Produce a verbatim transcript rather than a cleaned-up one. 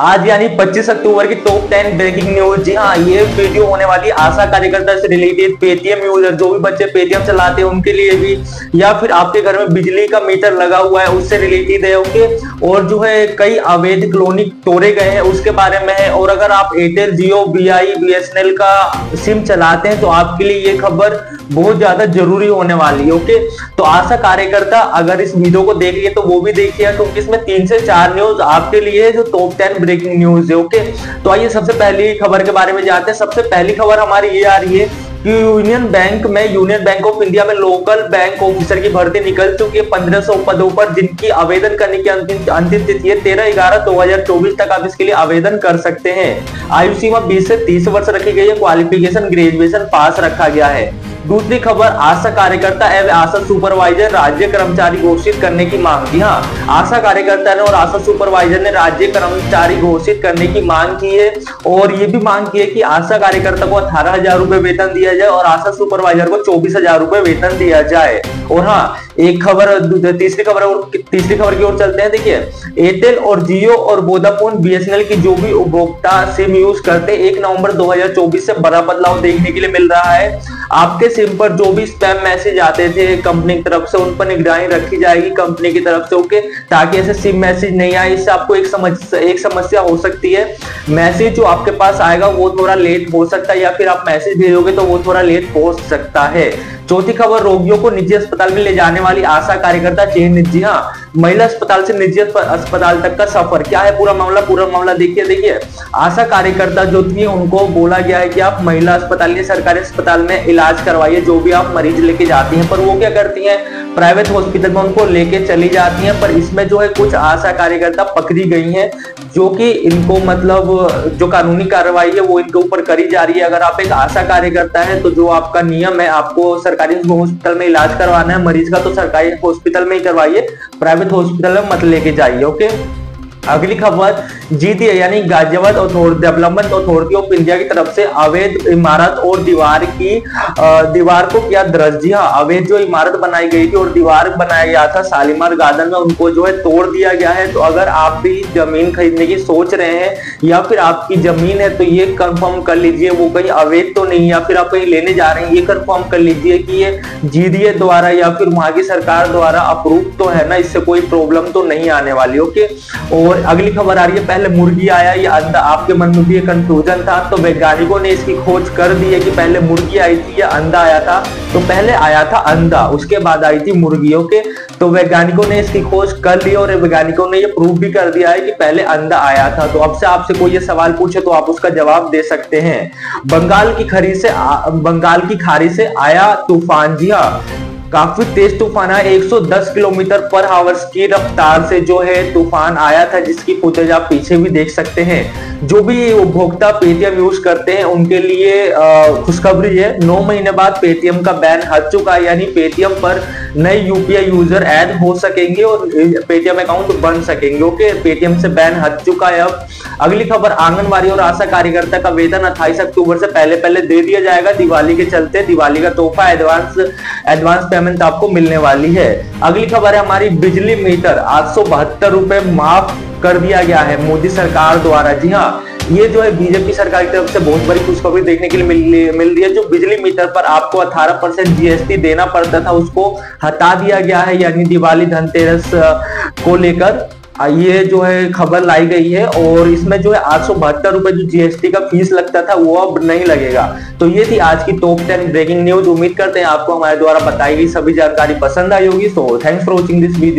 आज यानी पच्चीस अक्टूबर की टॉप टेन ब्रेकिंग न्यूज। जी हाँ, ये वीडियो होने वाली आशा कार्यकर्ता से रिलेटेड, पेटीएम यूजर जो भी बच्चे पेटीएम चलाते हैं उनके लिए भी, या फिर आपके घर में बिजली का मीटर लगा हुआ है उससे रिलेटेड है। ओके, और जो है कई अवैध कॉलोनी तोड़े गए हैं उसके बारे में है। और अगर आप Airtel, Jio, B I, B S N L का सिम चलाते हैं तो आपके लिए ये खबर बहुत ज्यादा जरूरी होने वाली है। ओके, तो आशा कार्यकर्ता अगर इस वीडियो को देख रही है तो वो भी देखिए, क्योंकि इसमें तीन से चार न्यूज आपके लिए जो टॉप टेन ब्रेकिंग न्यूज है। ओके, तो आइए सबसे पहली खबर के बारे में जाते हैं। सबसे पहली खबर हमारी ये आ रही है कि यूनियन बैंक में, यूनियन बैंक ऑफ इंडिया में लोकल बैंक ऑफिसर की भर्ती निकल चुकी है पंद्रह सौ पदों पर, जिनकी आवेदन करने की अंतिम तिथि है तेरह ग्यारह दो हजार चौबीस तक। आप इसके लिए आवेदन कर सकते हैं। आयु सीमा बीस से तीस वर्ष रखी गई है। क्वालिफिकेशन ग्रेजुएशन पास रखा गया है। दूसरी खबर, आशा कार्यकर्ता एवं आशा सुपरवाइजर राज्य कर्मचारी घोषित करने की मांग। जी हाँ, आशा कार्यकर्ता ने और आशा सुपरवाइजर ने राज्य कर्मचारी घोषित करने की मांग की है। और ये भी मांग की है कि आशा कार्यकर्ता को अठारह हजार रुपए वेतन दिया जाए और आशा सुपरवाइजर को चौबीस हजार रुपए वेतन दिया जाए। और हाँ, एक खबर, तीसरी खबर तीसरी खबर की ओर चलते हैं। देखिए, एयरटेल और जियो और वोडाफोन, बीएसएनएल की जो भी उपभोक्ता सिम यूज करते एक नवम्बर दो हजार चौबीस से बड़ा बदलाव देखने के लिए मिल रहा है। आपके सिम पर जो भी स्पैम मैसेज आते थे कंपनी की तरफ से उन पर निगरानी रखी जाएगी कंपनी की तरफ से। ओके, ताकि ऐसे सिम मैसेज नहीं आए। इससे आपको एक समस्या एक समस्या हो सकती है, मैसेज जो आपके पास आएगा वो थोड़ा लेट हो सकता है, या फिर आप मैसेज भेजोगे तो वो थोड़ा लेट पहुंच सकता है। चौथी खबर, रोगियों को निजी अस्पताल में ले जाने वाली आशा कार्यकर्ता चिन्हित। जी हाँ, महिला अस्पताल से निजी अस्पताल तक का सफर। क्या है पूरा मामला? पूरा मामला देखिए। देखिए, आशा कार्यकर्ता जो थी उनको बोला गया है कि आप महिला अस्पताल या सरकारी अस्पताल में इलाज करवाइए जो भी आप मरीज लेके जाती हैं। पर वो क्या करती हैं, प्राइवेट हॉस्पिटल में उनको लेके चली जाती हैं। पर इसमें जो है कुछ आशा कार्यकर्ता पकड़ी गई हैं, जो कि इनको मतलब जो कानूनी कार्रवाई है वो इनके ऊपर करी जा रही है। अगर आप एक आशा कार्यकर्ता है तो जो आपका नियम है, आपको सरकारी हॉस्पिटल में इलाज करवाना है मरीज का तो सरकारी हॉस्पिटल में ही करवाइए, प्राइवेट हॉस्पिटल में मत लेके जाइए। ओके, अगली खबर, जीती है यानी Ghaziabad development authority of India की तरफ से अवैध इमारत और दीवार की दीवार को किया ध्वस्त। जी हाँ, अवैध जो इमारत बनाई गई थी और दीवार बनाया गया था सालीमार गार्डन में, उनको जो है तोड़ दिया गया है। तो अगर आप भी जमीन खरीदने की सोच रहे हैं या फिर आपकी जमीन है तो ये कंफर्म कर लीजिए वो कहीं अवैध तो नहीं, या फिर आप कहीं लेने जा रहे हैं ये कंफर्म कर लीजिए कि ये जीडीए द्वारा या फिर वहां की सरकार द्वारा अप्रूव तो है ना, इससे कोई प्रॉब्लम तो नहीं आने वाली। ओके, और अगली खबर आ रही है, पहले मुर्गी आया ये अंडा। आपके मन में भी ये कंफ्यूजन था, तो वैज्ञानिकों ने इसकी खोज कर दी है कि पहले मुर्गी आई थी या अंडा आया था। तो पहले आया था अंडा, उसके बाद आई थी मुर्गी। ओके, तो वैज्ञानिकों ने इसकी खोज कर ली और वैज्ञानिकों ने ये प्रूफ भी कर दिया है कि पहले अंडा आया था। तो अब से आपसे कोई ये सवाल पूछे तो आप उसका जवाब दे सकते हैं। बंगाल की खाड़ी से आ, बंगाल की खाड़ी से आया तूफान। जी हाँ, काफी तेज तूफान है, एक सौ दस किलोमीटर पर आवर की रफ्तार से जो है तूफान आया था, जिसकी फुटेज आप पीछे भी देख सकते हैं। जो भी उपभोक्ता पेटीएम यूज करते हैं उनके लिए खुशखबरी है, नौ महीने बाद पेटीएम का बैन हट चुका है। यानी पेटीएम पर नए यूपीआई यूजर ऐड हो सकेंगे और पेटीएम अकाउंट बन सकेंगे। ओके, पेटीएम से बैन हट चुका है अब। अगली खबर, आंगनबाड़ी और आशा कार्यकर्ता का वेतन अट्ठाईस अक्टूबर से पहले पहले दे दिया जाएगा दिवाली के चलते। दिवाली का तोहफा एडवांस एडवांस पेमेंट आपको मिलने वाली है। अगली खबर है हमारी, बिजली मीटर आठ सौ बहत्तर रुपए माफ कर दिया गया है मोदी सरकार द्वारा। जी हाँ, ये जो है बीजेपी सरकार की तरफ से बहुत बड़ी खुशखबरी देखने के लिए मिल रही है। जो बिजली मीटर पर आपको अठारह परसेंट जीएसटी देना पड़ता था उसको हटा दिया गया है, यानी दिवाली धनतेरस को लेकर ये जो है खबर लाई गई है। और इसमें जो है आठ सौ बहत्तर रुपए जो जीएसटी का फीस लगता था वो अब नहीं लगेगा। तो ये थी आज की टॉप टेन ब्रेकिंग न्यूज। उम्मीद करते हैं आपको हमारे द्वारा बताई गई सभी जानकारी पसंद आई होगी। So thanks for watching this video.